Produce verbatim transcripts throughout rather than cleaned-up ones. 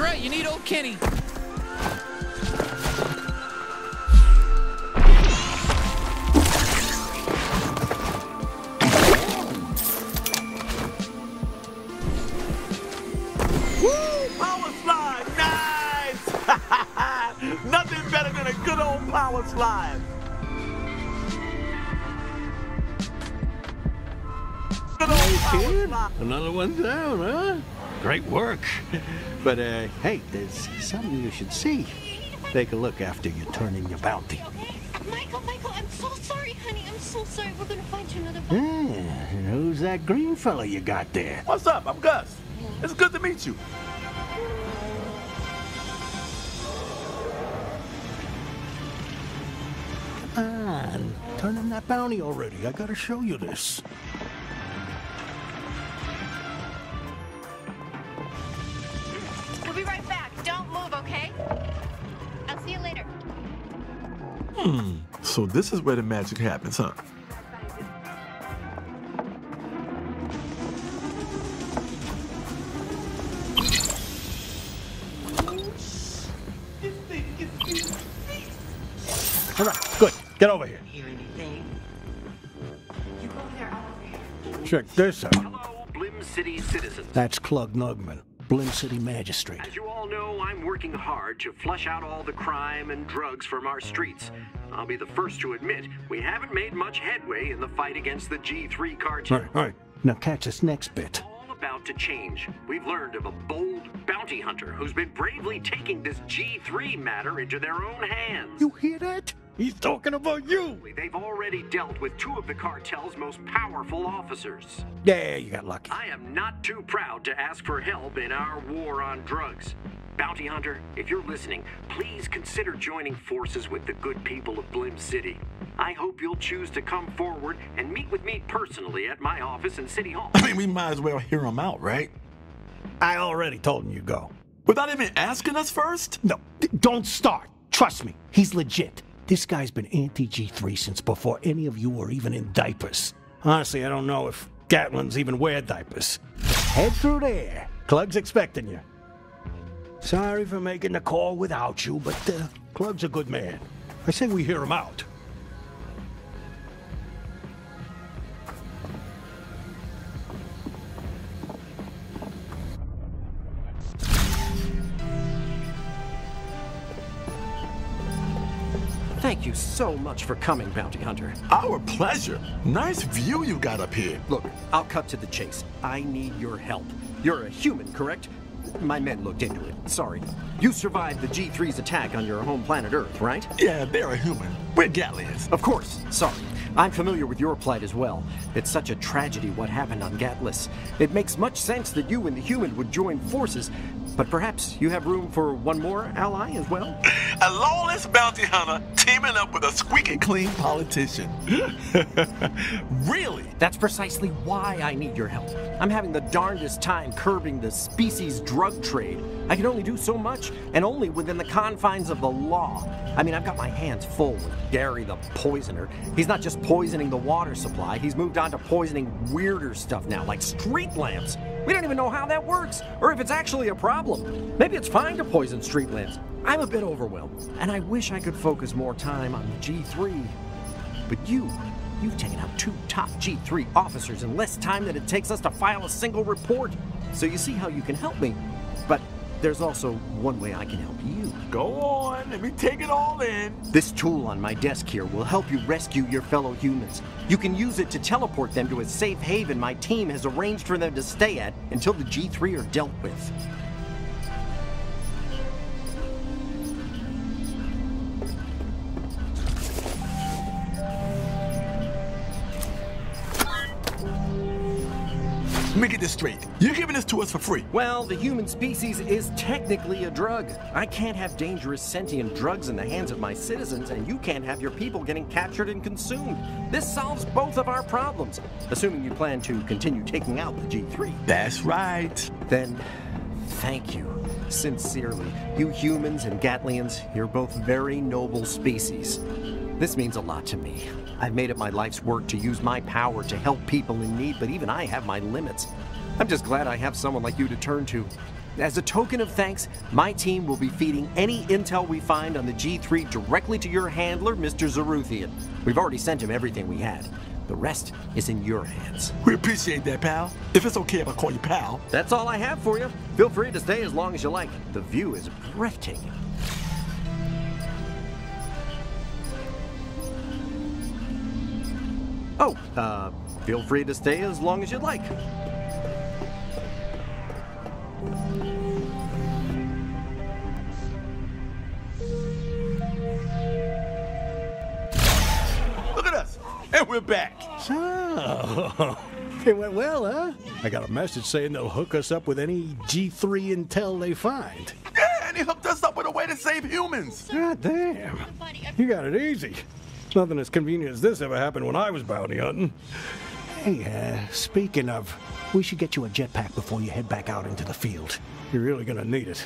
right, you need old Kenny. Live. Hey, kid. Another one down, huh? Great work. But, uh, hey, there's something you should see. Take a look after you turn in your bounty. Okay, okay. Michael, Michael, I'm so sorry, honey. I'm so sorry. We're going to find you another bounty. Yeah. And who's that green fella you got there? What's up? I'm Gus. Yeah. It's good to meet you. On. Turn in that bounty already. I gotta show you this. We'll be right back. Don't move, okay? I'll see you later. Hmm. So this is where the magic happens, huh? All right, good. Get over here. Hear anything? You go there, I'll over here. Check this out. Hello, Blim City citizens. That's Clugg Nugman, Blim City magistrate. As you all know, I'm working hard to flush out all the crime and drugs from our streets. I'll be the first to admit we haven't made much headway in the fight against the G three cartel. All right, all right. Now catch this next bit. All about to change. We've learned of a bold bounty hunter who's been bravely taking this G three matter into their own hands. You hear that? He's talking about you! They've already dealt with two of the cartel's most powerful officers. Yeah, you got lucky. I am not too proud to ask for help in our war on drugs. Bounty Hunter, if you're listening, please consider joining forces with the good people of Blim City. I hope you'll choose to come forward and meet with me personally at my office in City Hall. I mean, we might as well hear him out, right? I already told him you go. Without even asking us first? No, don't start. Trust me, he's legit. This guy's been anti-G three since before any of you were even in diapers. Honestly, I don't know if Gatlins even wear diapers. Head through there. Clugg's expecting you. Sorry for making the call without you, but uh, Clugg's a good man. I say we hear him out. Thank you so much for coming, Bounty Hunter. Our pleasure. Nice view you got up here. Look, I'll cut to the chase. I need your help. You're a human, correct? My men looked into it. Sorry. You survived the G three's attack on your home planet Earth, right? Yeah, they're a human. We're Gatlins. Of course. Sorry. I'm familiar with your plight as well. It's such a tragedy what happened on Gatless. It makes much sense that you and the human would join forces, but perhaps you have room for one more ally as well? A lawless bounty hunter teaming up with a squeaky clean politician. Really? That's precisely why I need your help. I'm having the darndest time curbing the species drug trade. I can only do so much, and only within the confines of the law. I mean, I've got my hands full with Gary the Poisoner. He's not just poisoning the water supply, he's moved on to poisoning weirder stuff now, like street lamps. We don't even know how that works, or if it's actually a problem. Maybe it's fine to poison street lamps. I'm a bit overwhelmed, and I wish I could focus more time on G three. But you, you've taken out two top G three officers in less time than it takes us to file a single report. So you see how you can help me. But there's also one way I can help you. Go on, let me take it all in. This tool on my desk here will help you rescue your fellow humans. You can use it to teleport them to a safe haven my team has arranged for them to stay at until the G three are dealt with. Let me get this straight. You're giving this to us for free. Well, the human species is technically a drug. I can't have dangerous sentient drugs in the hands of my citizens, and you can't have your people getting captured and consumed. This solves both of our problems, assuming you plan to continue taking out the G three. That's right. Then, thank you. Sincerely, you humans and Gatlians, you're both very noble species. This means a lot to me. I've made it my life's work to use my power to help people in need, but even I have my limits. I'm just glad I have someone like you to turn to. As a token of thanks, my team will be feeding any intel we find on the G three directly to your handler, Mister Zaruthian. We've already sent him everything we had. The rest is in your hands. We appreciate that, pal. If it's okay if I call you pal. That's all I have for you. Feel free to stay as long as you like. The view is breathtaking. Oh, uh, feel free to stay as long as you'd like. Look at us, and we're back. So, it went well, huh? I got a message saying they'll hook us up with any G three intel they find. Yeah, and he hooked us up with a way to save humans. God damn, you got it easy. Nothing as convenient as this ever happened when I was bounty hunting. Hey, uh, speaking of, we should get you a jetpack before you head back out into the field. You're really gonna need it.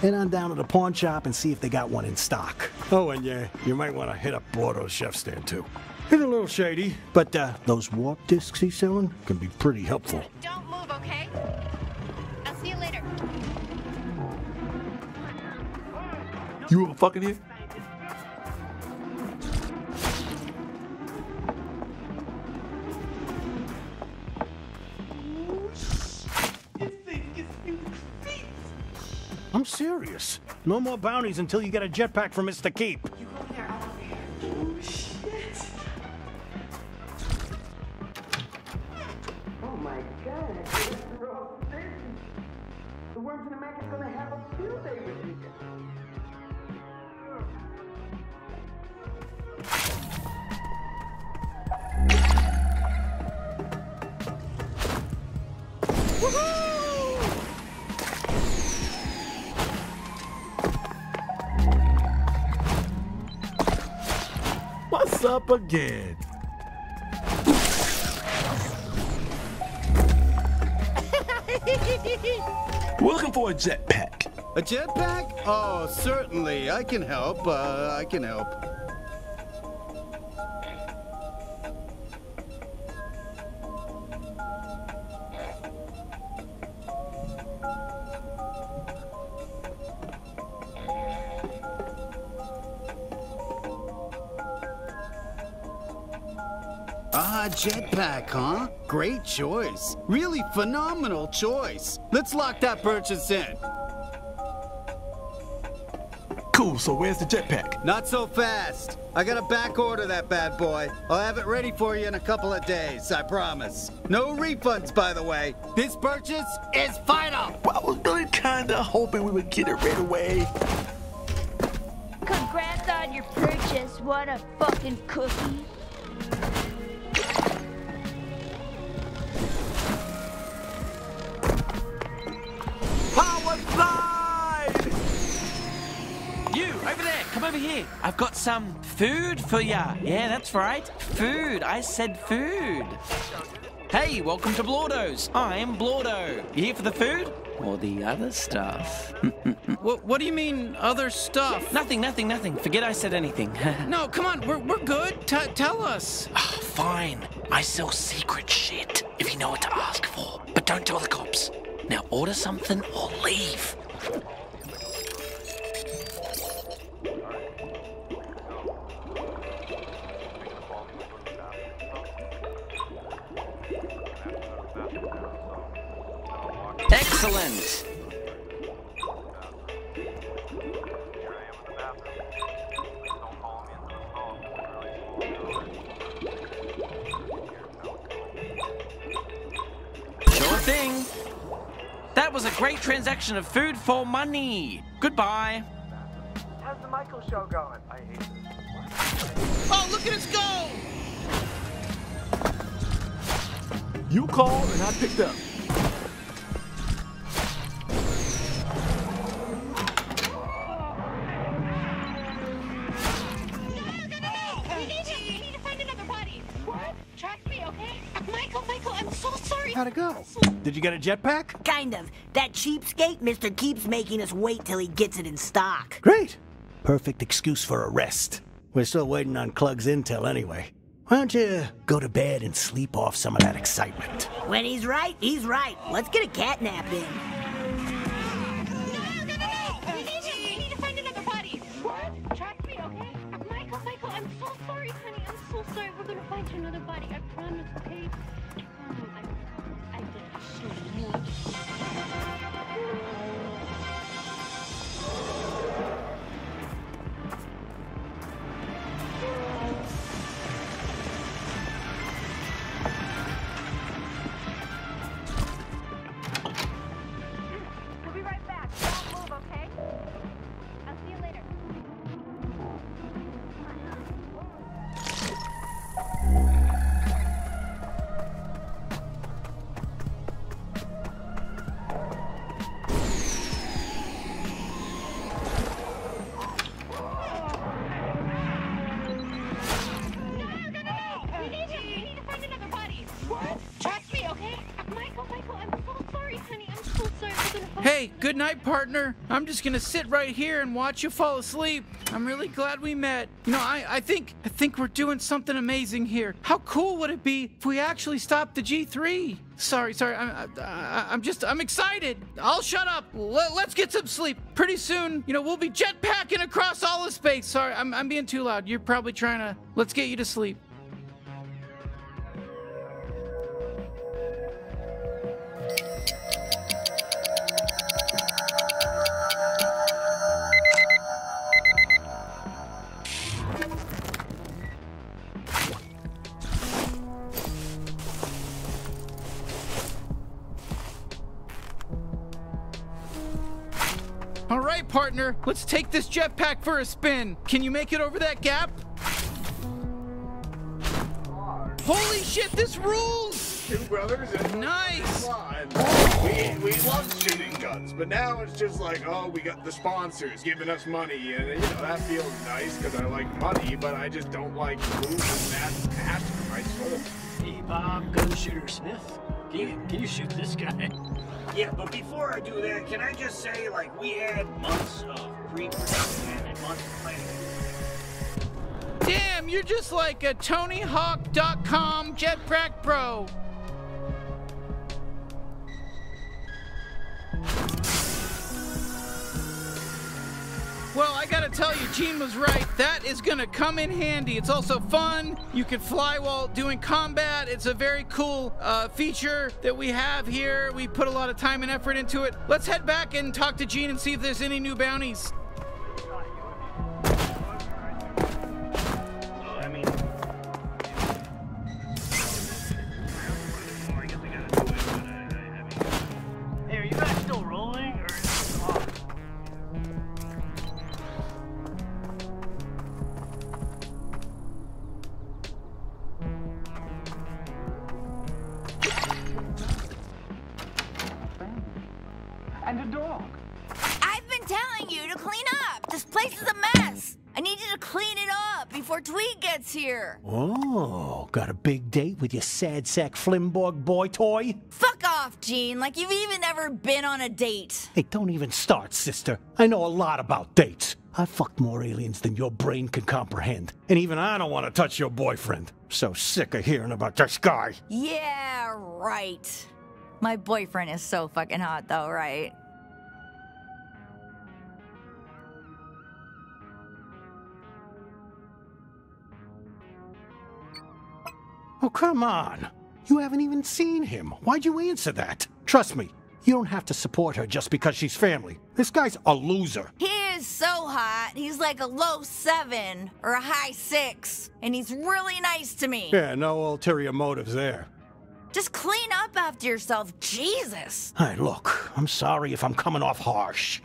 Head on down to the pawn shop and see if they got one in stock. Oh, and yeah, you might want to hit up Blordo's chef stand too. It's a little shady, but uh, those warp discs he's selling can be pretty helpful. Don't move, okay? I'll see you later. You were fucking here? I'm serious. No more bounties until you get a jetpack from Mister Keep. You go there, I'll go there. Oh, shit. Oh, my God. You're all busy. The worms in the mac is going to have a field day with you guys. Woohoo! Up again. We're looking for a jetpack. A jetpack? Oh, certainly. I can help. Uh, I can help. Jetpack, huh? Great choice. Really phenomenal choice. Let's lock that purchase in. Cool, so where's the jetpack? Not so fast. I gotta back order that bad boy. I'll have it ready for you in a couple of days, I promise. No refunds, by the way. This purchase is final. Well, I was really kinda hoping we would get it right away. Congrats on your purchase. What a fucking cookie. Over here, I've got some food for ya. Yeah, that's right, food. I said food. Hey, welcome to Blordo's. I'm Blordo. You here for the food or the other stuff? what, what do you mean other stuff? Nothing, nothing, nothing. Forget I said anything. No, come on, we're, we're good. T tell us. Oh, fine. I sell secret shit if you know what to ask for, but don't tell the cops. Now order something or leave. Excellent. Sure thing. That was a great transaction of food for money. Goodbye. How's the Michael show going? I hate this. Oh, look at us go! You called and I picked up. How'd it go? Did you get a jetpack? Kind of. That cheapskate Mister Keep's making us wait till he gets it in stock. Great. Perfect excuse for a rest. We're still waiting on Clugg's intel anyway. Why don't you go to bed and sleep off some of that excitement? When he's right, he's right. Let's get a cat nap in. sorry. We're gonna find you another body. I promise, okay? Um, I, I We'll be right back. Don't move, okay? I'll see you later. Good night, partner. I'm just gonna sit right here and watch you fall asleep. I'm really glad we met. You know, I, I think I think we're doing something amazing here. How cool would it be if we actually stopped the G three? Sorry, sorry. I'm I, I'm just I'm excited. I'll shut up. Let, let's get some sleep. Pretty soon, you know, we'll be jetpacking across all of space. Sorry, I'm I'm being too loud. You're probably trying to. Let's get you to sleep. Partner, let's take this jetpack for a spin. Can you make it over that gap? Holy shit, this rules! Two brothers and nice. We we love shooting guns, but now it's just like, oh, we got the sponsors giving us money, and you know that feels nice because I like money, but I just don't like losing that passion for my soul. Hey, Bob, gun shooter Smith, can you can you shoot this guy? Yeah, but before I do that, can I just say, like, we had months of pre-production and months of planning. Damn, you're just like a Tony Hawk dot com jetpack bro. Well, I gotta tell you, Gene was right. That is gonna come in handy. It's also fun. You can fly while doing combat. It's a very cool uh, feature that we have here. We put a lot of time and effort into it. Let's head back and talk to Gene and see if there's any new bounties. Twig gets here. Oh, got a big date with your sad sack Flimborg boy toy? Fuck off, Gene, like you've even ever been on a date. Hey, don't even start, sister. I know a lot about dates. I've fucked more aliens than your brain can comprehend. And even I don't want to touch your boyfriend. So sick of hearing about this guy. Yeah, right. My boyfriend is so fucking hot though, right? Oh, come on. You haven't even seen him. Why'd you answer that? Trust me, you don't have to support her just because she's family. This guy's a loser. He is so hot. He's like a low seven or a high six. And he's really nice to me. Yeah, no ulterior motives there. Just clean up after yourself, Jesus. Hey, look, I'm sorry if I'm coming off harsh.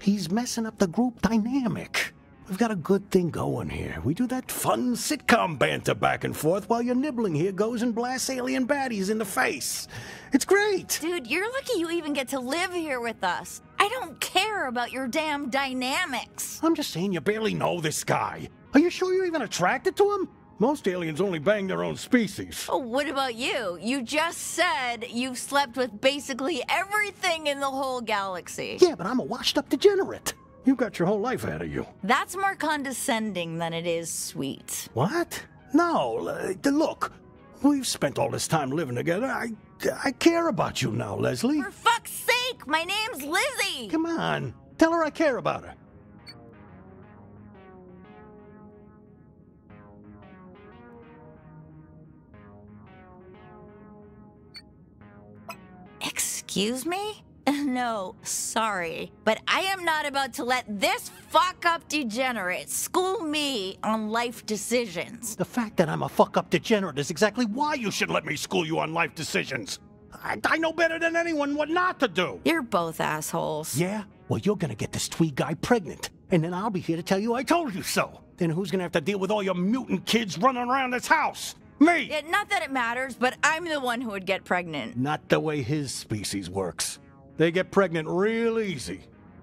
He's messing up the group dynamic. We've got a good thing going here. We do that fun sitcom banter back and forth while you're nibbling here goes and blasts alien baddies in the face. It's great. Dude, you're lucky you even get to live here with us. I don't care about your damn dynamics. I'm just saying you barely know this guy. Are you sure you're even attracted to him? Most aliens only bang their own species. Oh, what about you? You just said you've slept with basically everything in the whole galaxy. Yeah, but I'm a washed-up degenerate. You got your whole life out of you. That's more condescending than it is sweet. What? No, uh, look, we've spent all this time living together. I, I care about you now, Leslie. For fuck's sake, my name's Lizzie. Come on, tell her I care about her. Excuse me? No, sorry, but I am not about to let this fuck-up degenerate school me on life decisions. The fact that I'm a fuck-up degenerate is exactly why you should let me school you on life decisions. I, I know better than anyone what not to do. You're both assholes. Yeah? Well, you're gonna get this Tweed guy pregnant, and then I'll be here to tell you I told you so. Then who's gonna have to deal with all your mutant kids running around this house? Me! Yeah, not that it matters, but I'm the one who would get pregnant. Not the way his species works. They get pregnant real easy.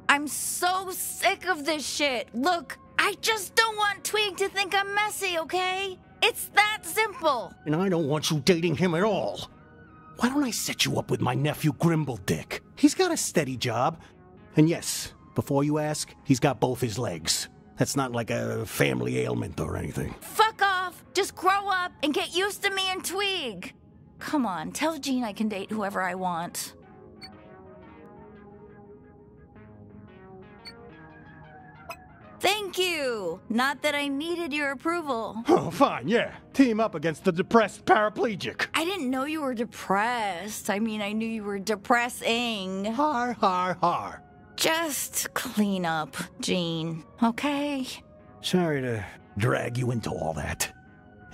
I'm so sick of this shit. Look, I just don't want Twig to think I'm messy, okay? It's that simple. And I don't want you dating him at all. Why don't I set you up with my nephew, Grimbledick? He's got a steady job. And yes, before you ask, he's got both his legs. That's not like a family ailment or anything. Fuck off. Just grow up and get used to me and Twig. Come on, tell Gene I can date whoever I want. Thank you! Not that I needed your approval. Oh, fine, yeah. Team up against the depressed paraplegic. I didn't know you were depressed. I mean, I knew you were depressing. Har, har, har. Just clean up, Gene, okay? Sorry to drag you into all that.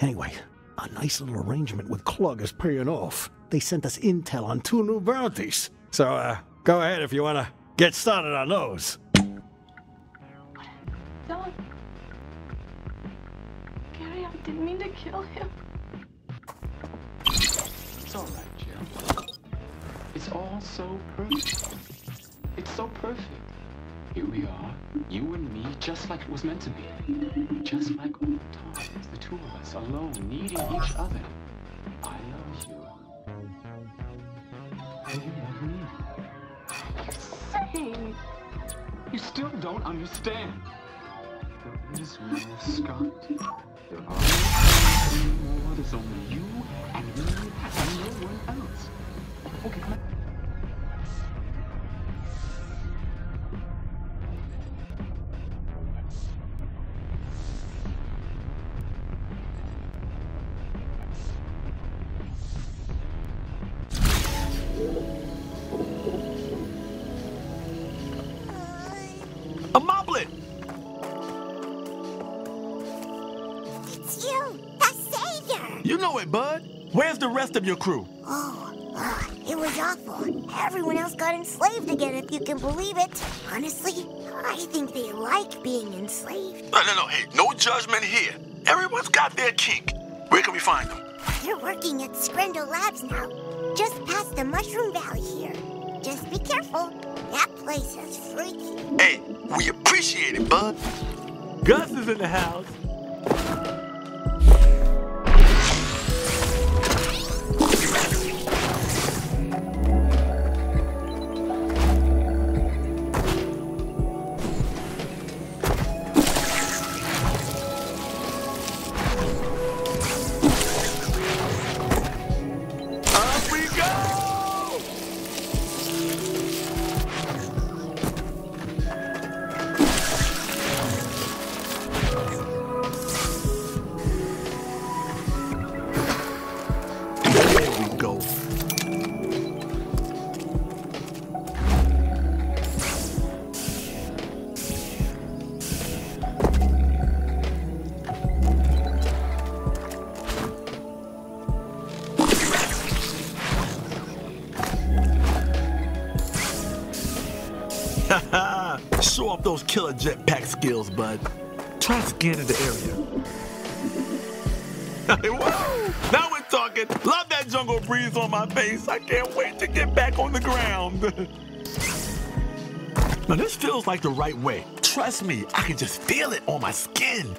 Anyway, our nice little arrangement with Clugg is paying off. They sent us intel on two new bounties. So, uh, go ahead if you want to get started on those. Don't. Gary, I didn't mean to kill him. It's all right, Jill. It's all so perfect. It's so perfect. Here we are, you and me, just like it was meant to be. Just like old times, the two of us alone, needing each other. I love you. And you love me. You're insane. You still don't understand. There's no Scott. There are no. There's only you and me and no one else. Okay, come on. Of your crew. Oh, uh, it was awful. Everyone else got enslaved again, if you can believe it. Honestly, I think they like being enslaved. No, no, no, hey, no judgment here. Everyone's got their kink. Where can we find them? They're working at Skrendel Labs now, just past the Mushroom Valley here. Just be careful. That place is freaky. Hey, we appreciate it, bud. Gus is in the house. Show off those killer jetpack skills, bud. Try scanning the area. Whoa! Now we're talking. Love that jungle breeze on my face. I can't wait to get back on the ground. Now this feels like the right way. Trust me, I can just feel it on my skin.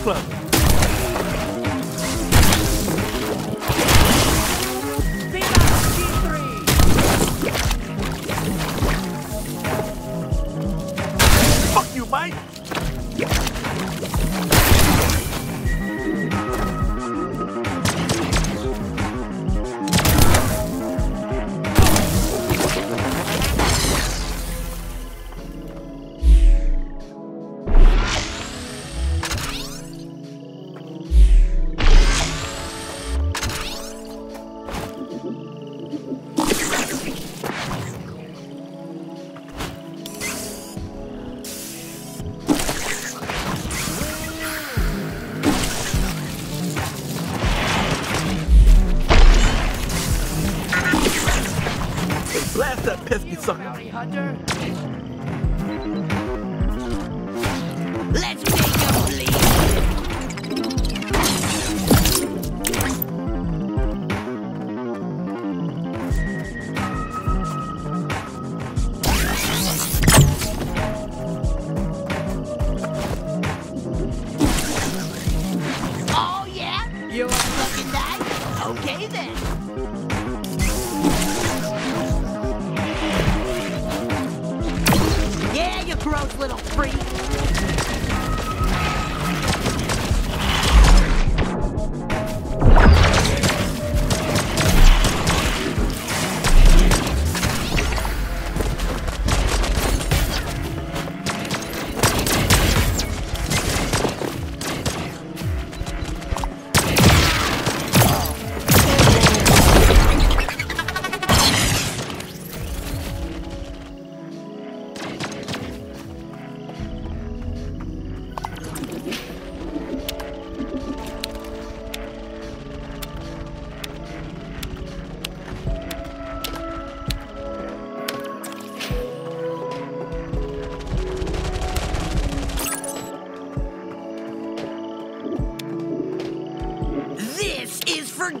Club. G three. Fuck you, Mike.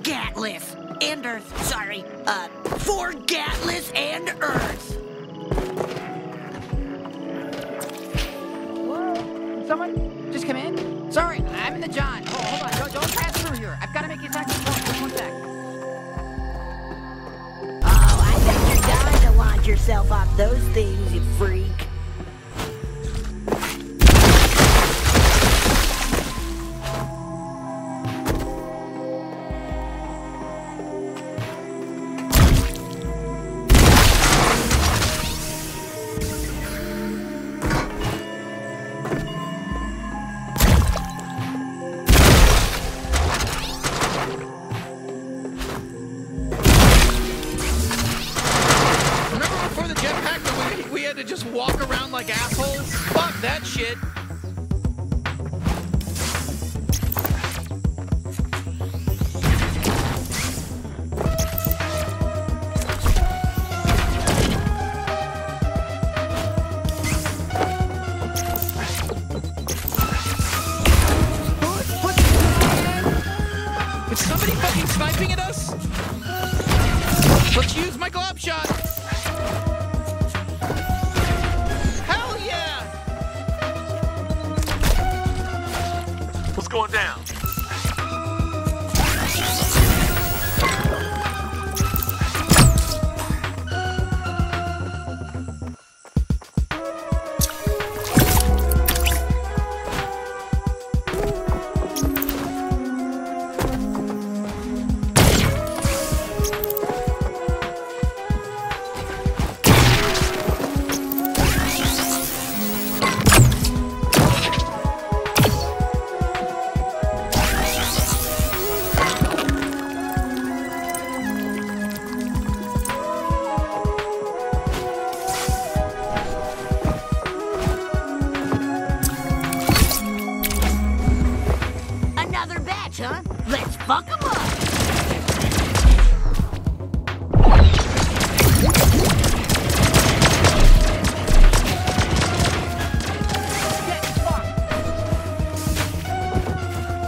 Gatless and Earth, sorry, uh, for Gatless and Earth. Hello? Someone just come in? Sorry, I'm in the John. Oh, hold on, don't, don't pass through here. I've got to make you talk to someone. Just one sec. Oh, I think you're dying to launch yourself off those things, you freak.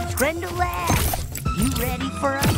Skrendel Labs, you ready for us?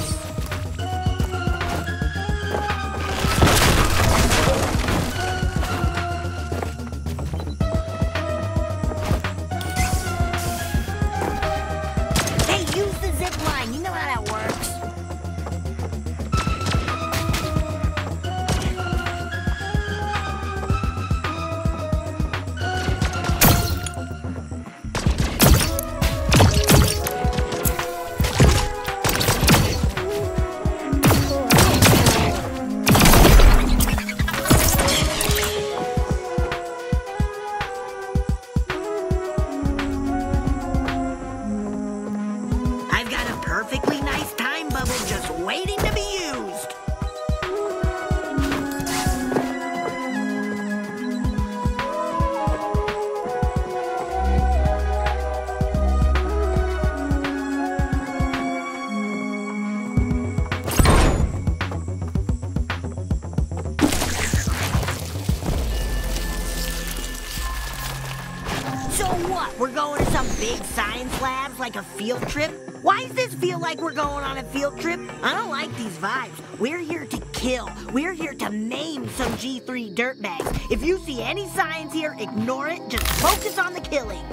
So what? We're going to some big science labs like a field trip? Why does this feel like we're going on a field trip? I don't like these vibes. We're here to kill. We're here to maim some G three dirtbags. If you see any signs here, ignore it. Just focus on the killing.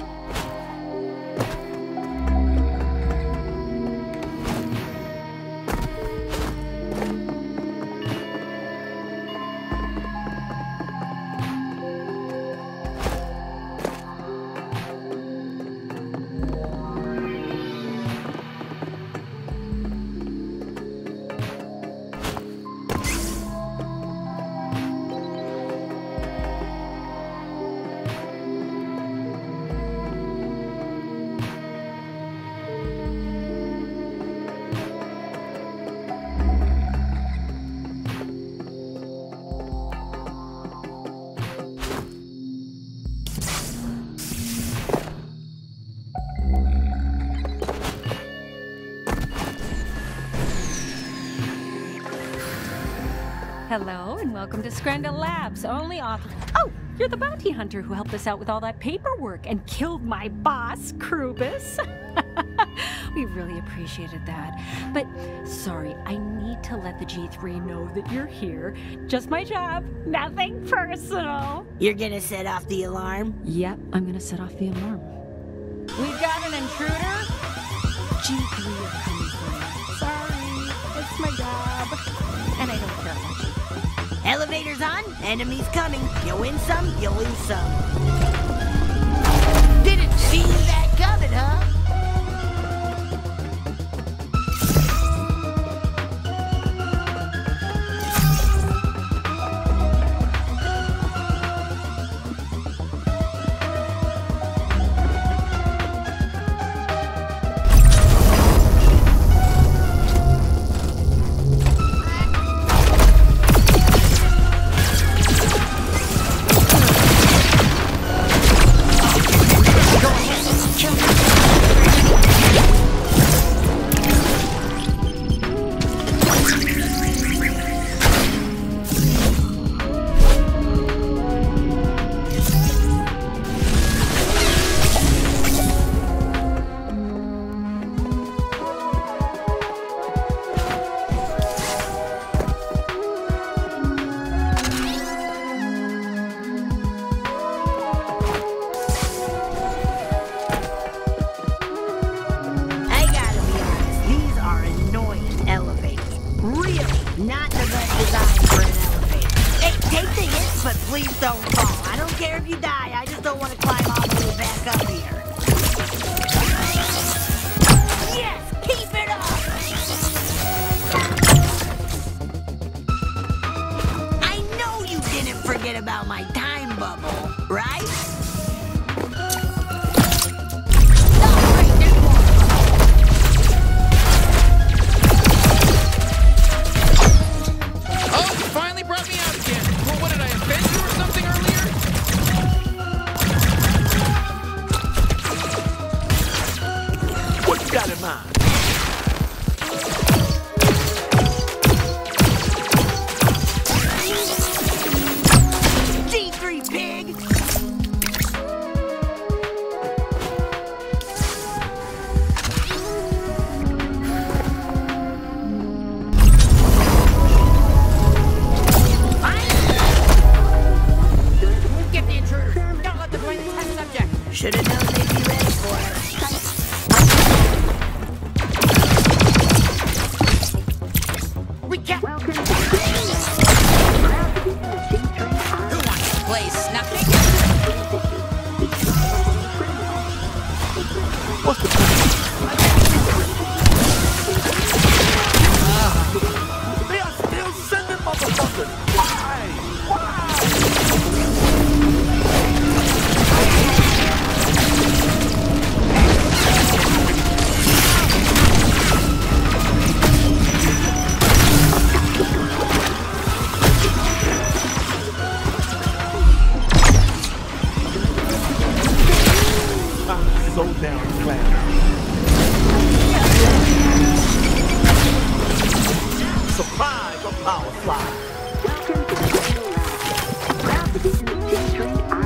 Hello, and welcome to Skrendel Labs, only author... Oh, you're the bounty hunter who helped us out with all that paperwork and killed my boss, Krubus. We really appreciated that. But, sorry, I need to let the G three know that you're here. Just my job, nothing personal. You're gonna set off the alarm? Yep, I'm gonna set off the alarm. We've got an intruder? G three are coming for me. Sorry, it's my job. And I don't care about you. Elevators on, enemies coming. You win some, you lose some. Didn't see that coming, huh?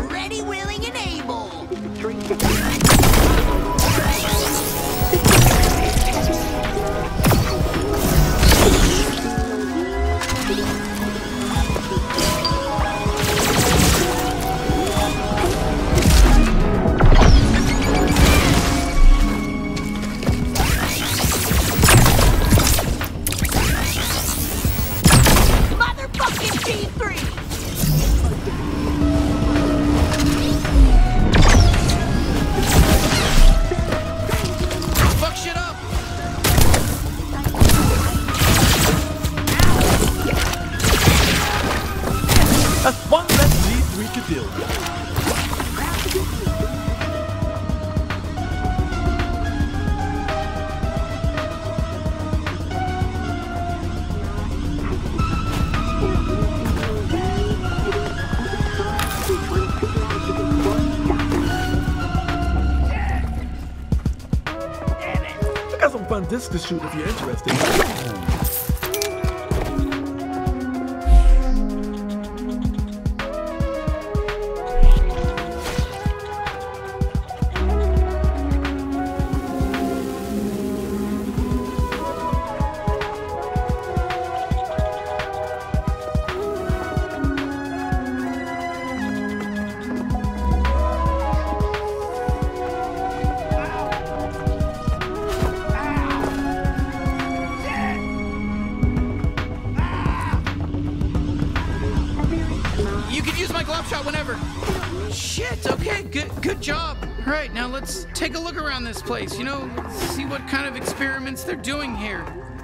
Ready, willing, and able! we could build. I got some fun discs to shoot if you're interested. Take a look around this place, you know, see what kind of experiments they're doing here.